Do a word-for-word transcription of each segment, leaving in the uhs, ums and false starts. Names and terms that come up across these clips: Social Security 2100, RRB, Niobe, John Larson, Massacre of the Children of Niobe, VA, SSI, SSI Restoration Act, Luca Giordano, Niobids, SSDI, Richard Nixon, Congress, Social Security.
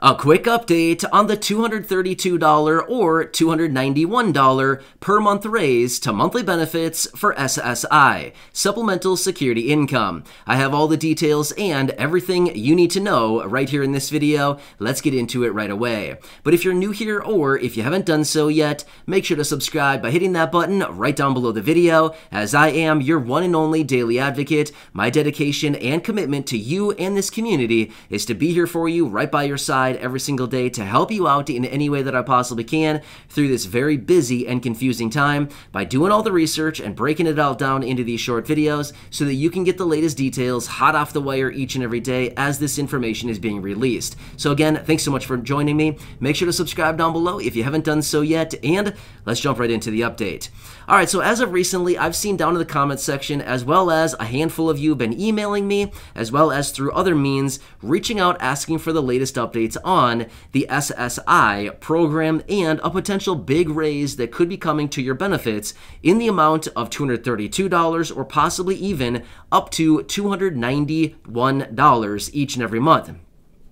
A quick update on the two hundred thirty-two dollars or two hundred ninety-one dollars per month raise to monthly benefits for S S I, Supplemental Security Income. I have all the details and everything you need to know right here in this video. Let's get into it right away. But if you're new here or if you haven't done so yet, make sure to subscribe by hitting that button right down below the video, as I am your one and only daily advocate. My dedication and commitment to you and this community is to be here for you right by your side every single day to help you out in any way that I possibly can through this very busy and confusing time by doing all the research and breaking it all down into these short videos so that you can get the latest details hot off the wire each and every day as this information is being released. So again, thanks so much for joining me. Make sure to subscribe down below if you haven't done so yet, and let's jump right into the update. All right, so as of recently, I've seen down in the comments section, as well as a handful of you have been emailing me, as well as through other means, reaching out asking for the latest updates on the S S I program and a potential big raise that could be coming to your benefits in the amount of two hundred thirty-two dollars or possibly even up to two hundred ninety-one dollars each and every month.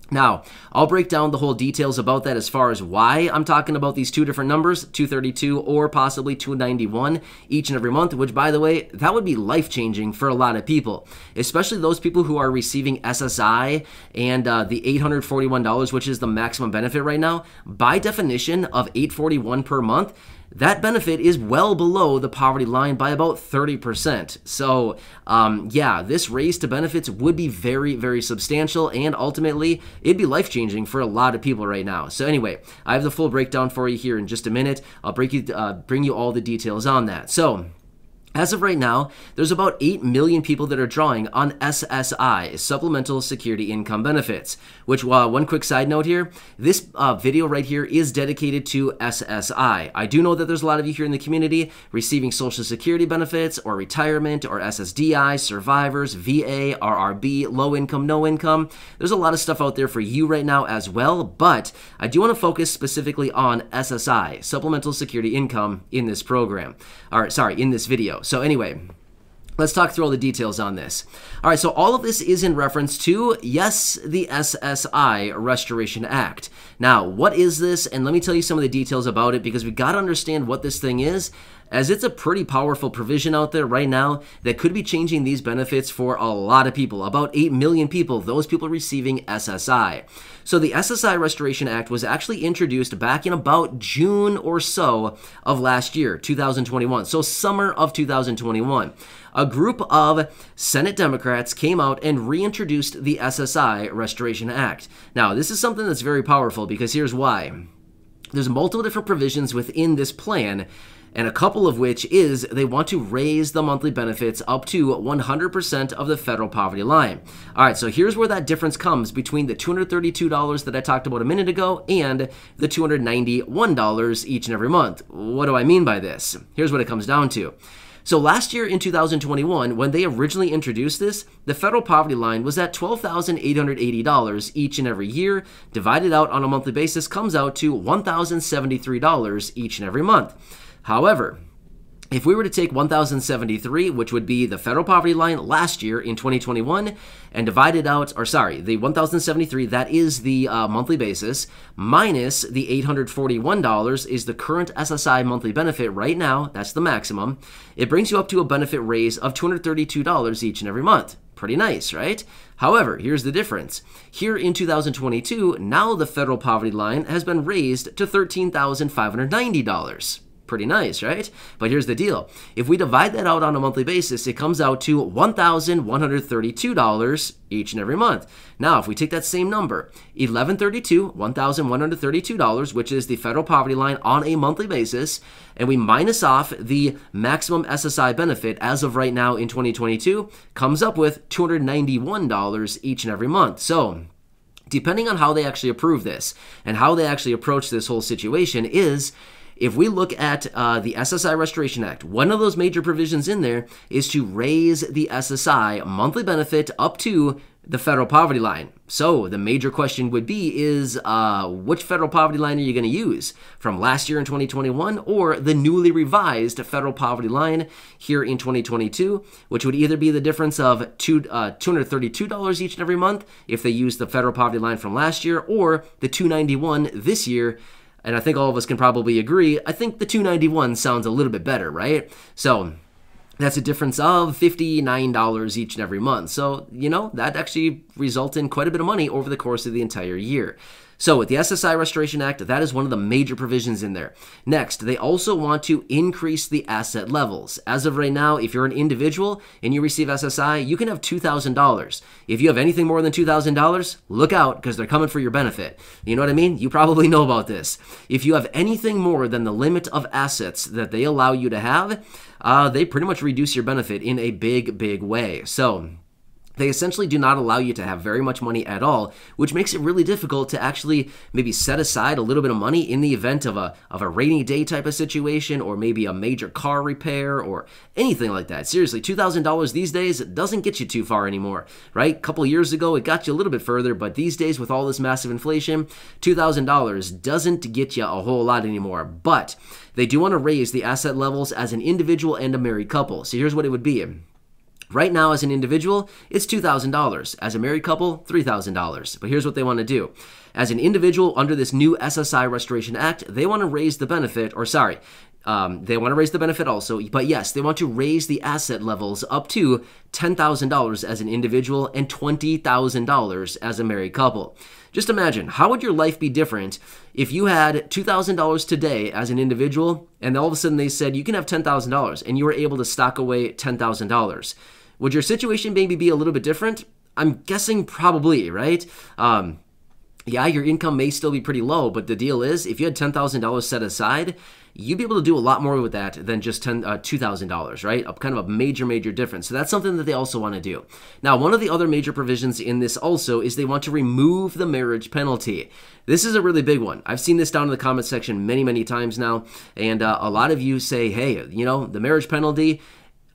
Now, I'll break down the whole details about that as far as why I'm talking about these two different numbers, two hundred thirty-two or possibly two hundred ninety-one each and every month, which, by the way, that would be life-changing for a lot of people, especially those people who are receiving S S I and uh, the eight hundred forty-one dollars, which is the maximum benefit right now. By definition of eight hundred forty-one dollars per month, that benefit is well below the poverty line by about thirty percent. So um, yeah, this raise to benefits would be very, very substantial, and ultimately it'd be life-changing for a lot of people right now. So anyway, I have the full breakdown for you here in just a minute. I'll break you, uh, bring you all the details on that. So as of right now, there's about eight million people that are drawing on S S I, Supplemental Security Income Benefits, which, uh, one quick side note here, this uh, video right here is dedicated to S S I. I do know that there's a lot of you here in the community receiving Social Security benefits or retirement or S S D I, survivors, V A, R R B, low income, no income. There's a lot of stuff out there for you right now as well, but I do want to focus specifically on S S I, Supplemental Security Income, in this program, or sorry, in this video. So anyway, let's talk through all the details on this. All right, so all of this is in reference to, yes, the S S I Restoration Act. Now, what is this? And let me tell you some of the details about it, because we've got to understand what this thing is, as it's a pretty powerful provision out there right now that could be changing these benefits for a lot of people, about eight million people, those people receiving S S I. So the S S I Restoration Act was actually introduced back in about June or so of last year, two thousand twenty-one, so summer of two thousand twenty-one. A group of Senate Democrats came out and reintroduced the S S I Restoration Act. Now, this is something that's very powerful, because here's why. There's multiple different provisions within this plan, and a couple of which is they want to raise the monthly benefits up to one hundred percent of the federal poverty line. All right, so here's where that difference comes between the two hundred thirty-two dollars that I talked about a minute ago and the two hundred ninety-one dollars each and every month. What do I mean by this? Here's what it comes down to. So last year in two thousand twenty-one, when they originally introduced this, the federal poverty line was at twelve thousand eight hundred eighty dollars each and every year, divided out on a monthly basis comes out to one thousand seventy-three dollars each and every month. However, if we were to take one thousand seventy-three, which would be the federal poverty line last year in twenty twenty-one, and divide it out, or sorry, the one thousand seventy-three, that is the uh, monthly basis, minus the eight hundred forty-one dollars is the current S S I monthly benefit right now, that's the maximum, it brings you up to a benefit raise of two hundred thirty-two dollars each and every month. Pretty nice, right? However, here's the difference. Here in two thousand twenty-two, now the federal poverty line has been raised to thirteen thousand five hundred ninety dollars. Pretty nice, right? But here's the deal. If we divide that out on a monthly basis, it comes out to one thousand one hundred thirty-two dollars each and every month. Now, if we take that same number, eleven thirty-two, one thousand one hundred thirty-two dollars, which is the federal poverty line on a monthly basis, and we minus off the maximum S S I benefit as of right now in twenty twenty-two, comes up with two hundred ninety-one dollars each and every month. So depending on how they actually approve this and how they actually approach this whole situation is, if we look at uh, the S S I Restoration Act, one of those major provisions in there is to raise the S S I monthly benefit up to the federal poverty line. So the major question would be is uh, which federal poverty line are you going to use, from last year in twenty twenty-one or the newly revised federal poverty line here in twenty twenty-two, which would either be the difference of two, uh, two hundred thirty-two dollars each and every month if they use the federal poverty line from last year, or the two hundred ninety-one dollars this year. And I think all of us can probably agree, I think the two hundred ninety-one dollars sounds a little bit better, right? So that's a difference of fifty-nine dollars each and every month. So, you know, that actually results in quite a bit of money over the course of the entire year. So with the S S I Restoration Act, that is one of the major provisions in there. Next, they also want to increase the asset levels. As of right now, if you're an individual and you receive S S I, you can have two thousand dollars. If you have anything more than two thousand dollars, look out, because they're coming for your benefit. You know what I mean? You probably know about this. If you have anything more than the limit of assets that they allow you to have, uh, they pretty much reduce your benefit in a big, big way. So they essentially do not allow you to have very much money at all, which makes it really difficult to actually maybe set aside a little bit of money in the event of a, of a rainy day type of situation, or maybe a major car repair or anything like that. Seriously, two thousand dollars these days doesn't get you too far anymore, right? A couple years ago, it got you a little bit further, but these days with all this massive inflation, two thousand dollars doesn't get you a whole lot anymore. But they do want to raise the asset levels as an individual and a married couple. So here's what it would be. Right now, as an individual, it's two thousand dollars. As a married couple, three thousand dollars. But here's what they want to do. As an individual under this new S S I Restoration Act, they want to raise the benefit, or sorry, um, they want to raise the benefit also, but yes, they want to raise the asset levels up to ten thousand dollars as an individual and twenty thousand dollars as a married couple. Just imagine, how would your life be different if you had two thousand dollars today as an individual, and all of a sudden they said you can have ten thousand dollars and you were able to stock away ten thousand dollars? Would your situation maybe be a little bit different? I'm guessing probably, right? Um, yeah, your income may still be pretty low, but the deal is, if you had ten thousand dollars set aside, you'd be able to do a lot more with that than just ten, uh, two thousand dollars, right? A, kind of a major, major difference. So that's something that they also want to do. Now, one of the other major provisions in this also is they want to remove the marriage penalty. This is a really big one. I've seen this down in the comment section many, many times now, and uh, a lot of you say, hey, you know, the marriage penalty,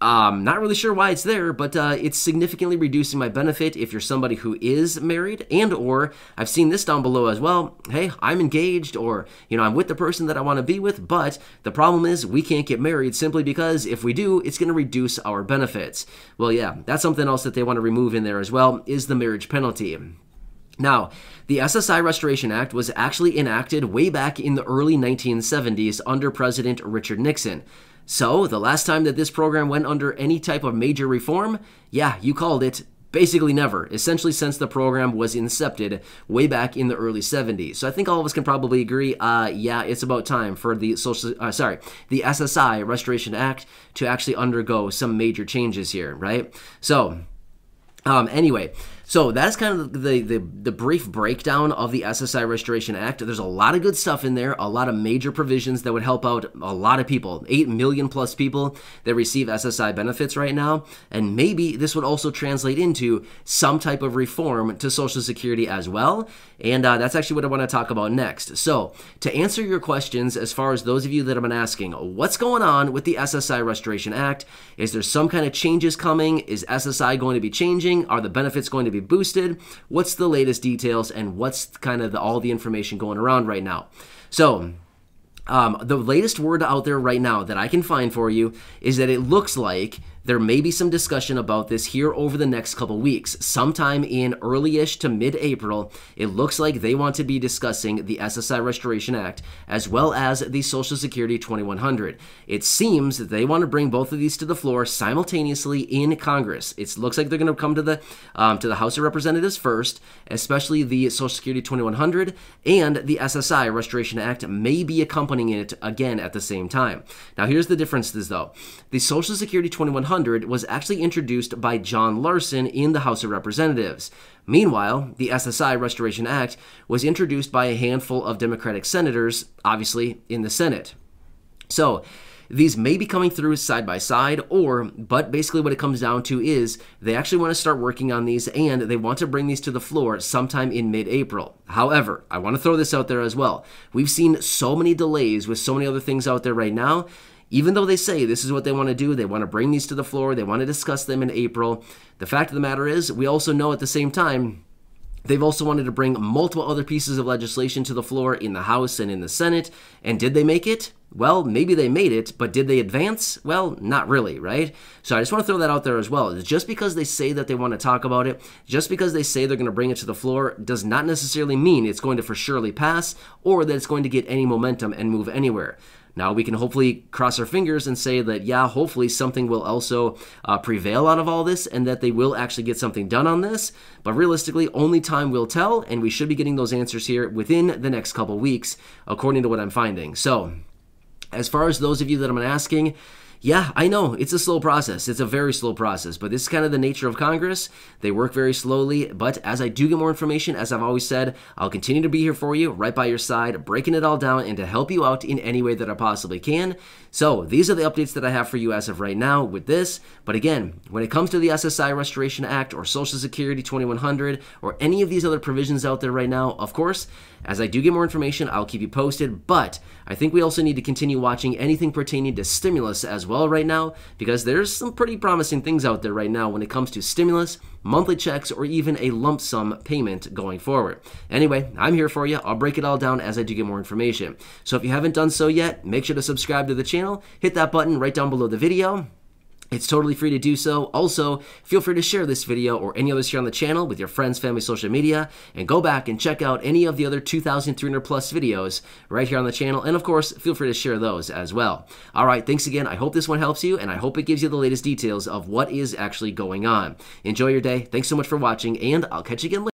Um, not really sure why it's there, but uh, it's significantly reducing my benefit if you're somebody who is married, and or I've seen this down below as well. Hey, I'm engaged, or, you know, I'm with the person that I want to be with, but the problem is we can't get married simply because if we do, it's going to reduce our benefits. Well, yeah, that's something else that they want to remove in there as well, is the marriage penalty. Now, the S S I Restoration Act was actually enacted way back in the early nineteen seventies under President Richard Nixon. So the last time that this program went under any type of major reform, yeah, you called it, basically never, essentially since the program was incepted way back in the early seventies. So I think all of us can probably agree, uh, yeah, it's about time for the social, uh, sorry, the S S I Restoration Act to actually undergo some major changes here, right? So um, anyway, so that's kind of the, the, the brief breakdown of the S S I Restoration Act. There's a lot of good stuff in there, a lot of major provisions that would help out a lot of people, eight million plus people that receive S S I benefits right now. And maybe this would also translate into some type of reform to Social Security as well. And uh, that's actually what I want to talk about next. So to answer your questions, as far as those of you that have been asking, what's going on with the S S I Restoration Act? Is there some kind of changes coming? Is S S I going to be changing? Are the benefits going to be boosted? What's the latest details, and what's kind of the, all the information going around right now? So um, the latest word out there right now that I can find for you is that it looks like there may be some discussion about this here over the next couple weeks. Sometime in early-ish to mid-April, it looks like they want to be discussing the S S I Restoration Act as well as the Social Security twenty-one hundred. It seems that they want to bring both of these to the floor simultaneously in Congress. It looks like they're going to come to the um, to the House of Representatives first, especially the Social Security twenty-one hundred, and the S S I Restoration Act may be accompanying it again at the same time. Now, here's the differences, though. The Social Security twenty-one hundred was actually introduced by John Larson in the House of Representatives. Meanwhile, the S S I Restoration Act was introduced by a handful of Democratic senators, obviously in the Senate. So these may be coming through side by side, or, but basically what it comes down to is they actually want to start working on these, and they want to bring these to the floor sometime in mid-April. However, I want to throw this out there as well. We've seen so many delays with so many other things out there right now. even though they say this is what they want to do, they want to bring these to the floor, they want to discuss them in April, the fact of the matter is we also know at the same time they've also wanted to bring multiple other pieces of legislation to the floor in the House and in the Senate. And did they make it? Well, maybe they made it, but did they advance? Well, not really, right? So I just want to throw that out there as well. Just because they say that they want to talk about it, just because they say they're going to bring it to the floor, does not necessarily mean it's going to for surely pass or that it's going to get any momentum and move anywhere. Now, we can hopefully cross our fingers and say that, yeah, hopefully something will also uh, prevail out of all this and that they will actually get something done on this. But realistically, only time will tell, and we should be getting those answers here within the next couple weeks, according to what I'm finding. So as far as those of you that I'm asking, yeah, I know, it's a slow process. It's a very slow process, but this is kind of the nature of Congress. They work very slowly, but as I do get more information, as I've always said, I'll continue to be here for you, right by your side, breaking it all down and to help you out in any way that I possibly can. So these are the updates that I have for you as of right now with this. But again, when it comes to the S S I Restoration Act or Social Security twenty-one hundred or any of these other provisions out there right now, of course, as I do get more information, I'll keep you posted, but I think we also need to continue watching anything pertaining to stimulus as well. well right now, because there's some pretty promising things out there right now when it comes to stimulus, monthly checks, or even a lump sum payment going forward. Anyway, I'm here for you. I'll break it all down as I do get more information. So if you haven't done so yet, make sure to subscribe to the channel, hit that button right down below the video. It's totally free to do so. Also, feel free to share this video or any others here on the channel with your friends, family, social media, and go back and check out any of the other two thousand three hundred plus videos right here on the channel. And of course, feel free to share those as well. All right, thanks again. I hope this one helps you, and I hope it gives you the latest details of what is actually going on. Enjoy your day. Thanks so much for watching, and I'll catch you again later.